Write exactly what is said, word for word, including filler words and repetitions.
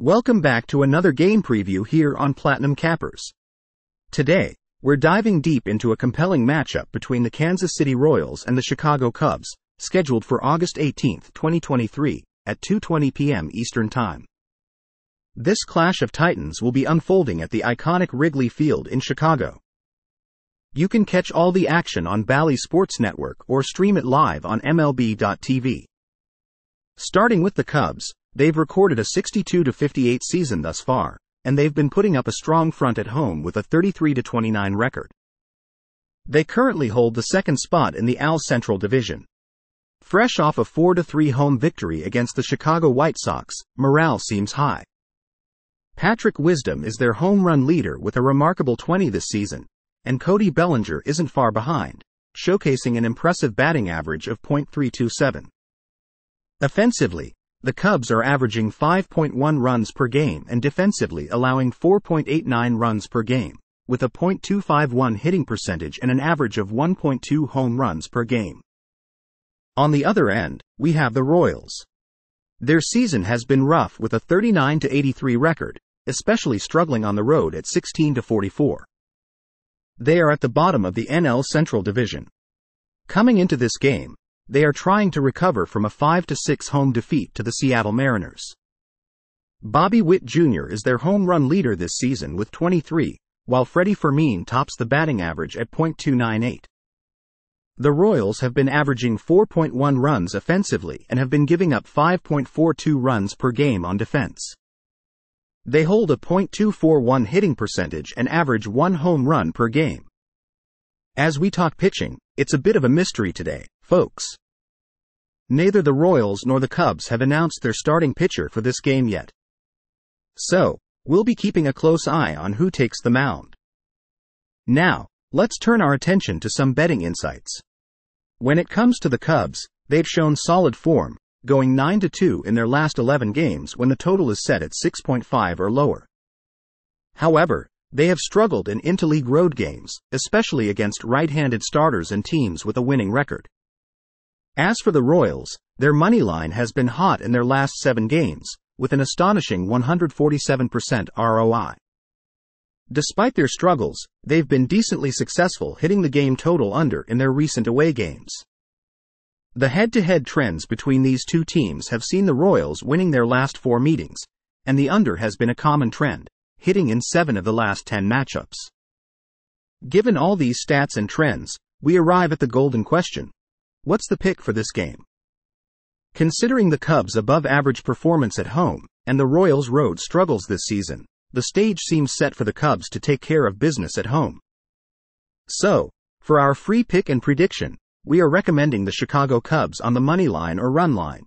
Welcome back to another game preview here on Platinum Cappers. Today, we're diving deep into a compelling matchup between the Kansas City Royals and the Chicago Cubs, scheduled for August eighteenth, twenty twenty-three, at two twenty p m Eastern Time. This clash of titans will be unfolding at the iconic Wrigley Field in Chicago. You can catch all the action on Bally Sports Network or stream it live on M L B dot T V. Starting with the Cubs, they've recorded a sixty-two to fifty-eight season thus far, and they've been putting up a strong front at home with a thirty-three to twenty-nine record. They currently hold the second spot in the A L Central Division. Fresh off a four to three home victory against the Chicago White Sox, morale seems high. Patrick Wisdom is their home run leader with a remarkable twenty this season, and Cody Bellinger isn't far behind, showcasing an impressive batting average of point three two seven. Offensively, the Cubs are averaging five point one runs per game and defensively allowing four point eight nine runs per game, with a point two five one hitting percentage and an average of one point two home runs per game. On the other end, we have the Royals. Their season has been rough with a thirty-nine to eighty-three record, especially struggling on the road at sixteen to forty-four. They are at the bottom of the N L Central Division. Coming into this game, they are trying to recover from a five to six home defeat to the Seattle Mariners. Bobby Witt Junior is their home run leader this season with twenty-three, while Freddie Fermin tops the batting average at point two nine eight. The Royals have been averaging four point one runs offensively and have been giving up five point four two runs per game on defense. They hold a point two four one hitting percentage and average one home run per game. As we talk pitching, it's a bit of a mystery today, folks. Neither the Royals nor the Cubs have announced their starting pitcher for this game yet. So, we'll be keeping a close eye on who takes the mound. Now, let's turn our attention to some betting insights. When it comes to the Cubs, they've shown solid form, going nine to two in their last eleven games when the total is set at six point five or lower. However, they have struggled in interleague road games, especially against right-handed starters and teams with a winning record. As for the Royals, their money line has been hot in their last seven games, with an astonishing one hundred forty-seven percent R O I. Despite their struggles, they've been decently successful hitting the game total under in their recent away games. The head-to-head trends between these two teams have seen the Royals winning their last four meetings, and the under has been a common trend, hitting in seven of the last ten matchups. Given all these stats and trends, we arrive at the golden question. What's the pick for this game? Considering the Cubs' above-average performance at home, and the Royals' road struggles this season, the stage seems set for the Cubs to take care of business at home. So, for our free pick and prediction, we are recommending the Chicago Cubs on the money line or run line,